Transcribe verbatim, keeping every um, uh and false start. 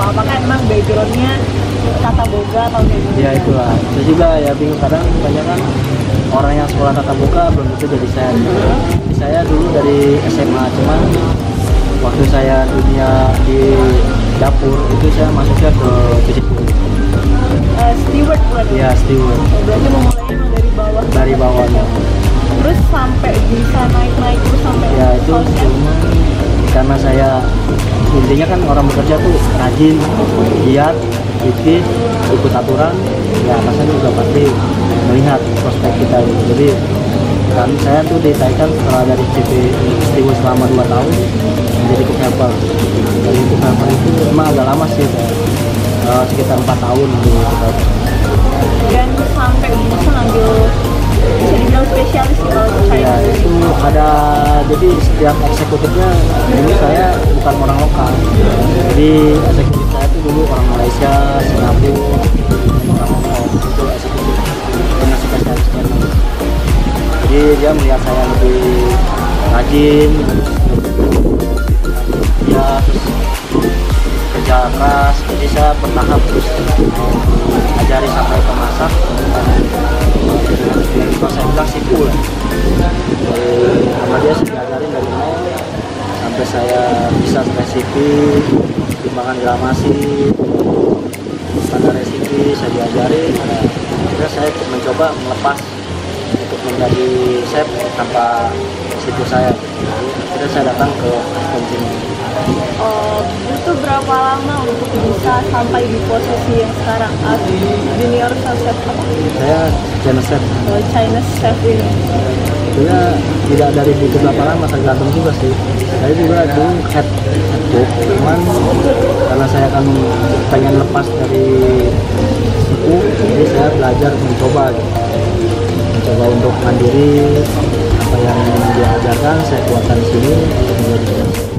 apa? Apakah emang backgroundnya tata boga atau gimana? Ya itulah, saya juga ya bingung kadang banyak kan orang yang sekolah tata boga belum tentu jadi saya. Mm-hmm. Saya dulu dari S M A, cuman waktu saya dunia di dapur itu saya masuknya ke P C U. Uh, steward berarti? Iya, steward. Oh, berarti memulainya emang dari bawah? Dari bawahnya. Terus sampai bisa naik-naik terus sampai ya itu soalnya. Cuma karena saya intinya kan orang bekerja tuh rajin, giat, dikit, ikut aturan, ya rasanya juga pasti melihat prospek kita gitu. Jadi kan saya tuh ditaikan setelah dari C P steward selama dua tahun jadi cook helper. Jadi cook helper itu emang agak lama sih, uh, sekitar empat tahun gitu. Dan sampai bisa ngambil bisa dibilang spesialis kalau saya ya, itu ada. Jadi setiap eksekutifnya dulu saya bukan orang lokal, jadi eksekutif saya itu dulu orang Malaysia, Singapura, orang lokal itu eksekutif dengan spesialis kami. Jadi dia melihat saya lebih rajin, ya terus kerja keras, jadi saya bertahap terus ajari sampai ke masak. Kalau saya bilang sipul, sama dia sudah ajarin dari nol sampai saya bisa spesifik, timbangan gramasi, standar resipi saya diajarin. Akhirnya saya mencoba melepas untuk menjadi chef tanpa situ saya. Akhirnya saya datang ke konsumen. Oh, itu berapa lama untuk bisa sampai di posisi yang sekarang? Junior chef apa? Saya China chef. Oh, China chef ini. Sebenarnya tidak dari buku berapa lama, tergantung juga sih. Saya juga dulu head cook, cuman karena saya kan pengen lepas dari buku, jadi saya belajar mencoba, mencoba untuk mandiri. Apa yang diajarkan saya kuatkan di sini untuk menjadi